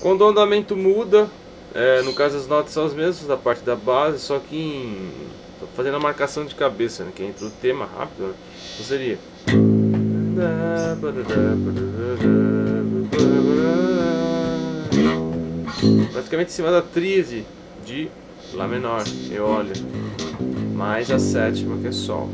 Quando o andamento muda, no caso as notas são as mesmas da parte da base, só que tô fazendo a marcação de cabeça, né, que é entre o tema rápido, né? Então seria... praticamente em cima da tríade de Lá menor, eu olho, mais a sétima que é Sol.